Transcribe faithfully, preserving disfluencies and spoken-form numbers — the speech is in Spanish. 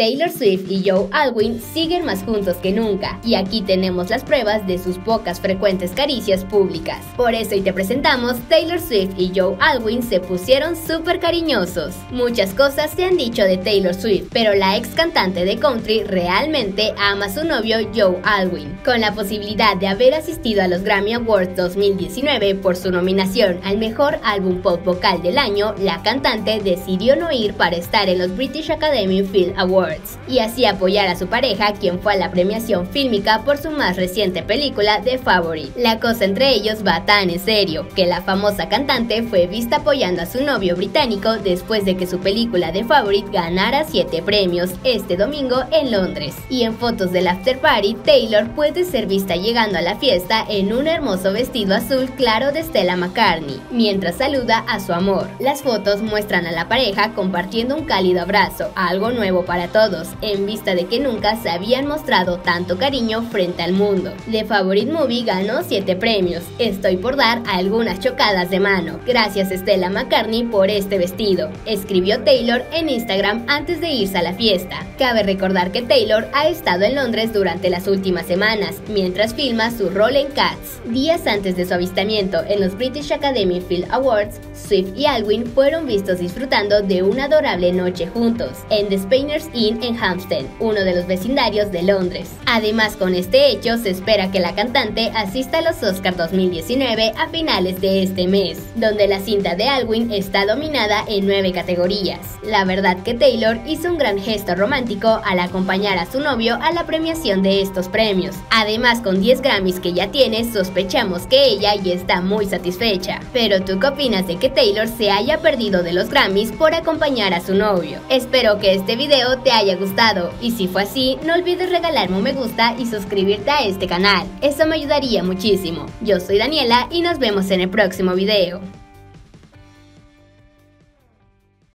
Taylor Swift y Joe Alwyn siguen más juntos que nunca, y aquí tenemos las pruebas de sus pocas frecuentes caricias públicas. Por eso hoy te presentamos Taylor Swift y Joe Alwyn se pusieron súper cariñosos. Muchas cosas se han dicho de Taylor Swift, pero la ex cantante de country realmente ama a su novio Joe Alwyn. Con la posibilidad de haber asistido a los Grammy Awards dos mil diecinueve por su nominación al mejor álbum pop vocal del año, la cantante decidió no ir para estar en los British Academy Film Awards y así apoyar a su pareja, quien fue a la premiación fílmica por su más reciente película The Favourite. La cosa entre ellos va tan en serio que la famosa cantante fue vista apoyando a su novio británico después de que su película The Favourite ganara siete premios este domingo en Londres. Y en fotos del after party, Taylor puede ser vista llegando a la fiesta en un hermoso vestido azul claro de Stella McCartney, mientras saluda a su amor. Las fotos muestran a la pareja compartiendo un cálido abrazo, algo nuevo para todos, en vista de que nunca se habían mostrado tanto cariño frente al mundo. The Favourite Movie ganó siete premios. Estoy por dar algunas chocadas de mano. Gracias Stella McCartney por este vestido, escribió Taylor en Instagram antes de irse a la fiesta. Cabe recordar que Taylor ha estado en Londres durante las últimas semanas, mientras filma su rol en Cats. Días antes de su avistamiento en los British Academy Film Awards, Swift y Alwyn fueron vistos disfrutando de una adorable noche juntos, en The Spanier's Inn en Hampstead, uno de los vecindarios de Londres. Además, con este hecho, se espera que la cantante asista a los Oscar dos mil diecinueve a finales de este mes, donde la cinta de Alwyn está dominada en nueve categorías. La verdad que Taylor hizo un gran gesto romántico al acompañar a su novio a la premiación de estos premios. Además, con diez Grammys que ya tiene, sospechamos que ella ya está muy satisfecha. Pero ¿tú qué opinas de que Taylor se haya perdido de los Grammys por acompañar a su novio? Espero que este video te haya gustado, y si fue así, no olvides regalarme un me gusta y suscribirte a este canal, eso me ayudaría muchísimo. Yo soy Daniela y nos vemos en el próximo video.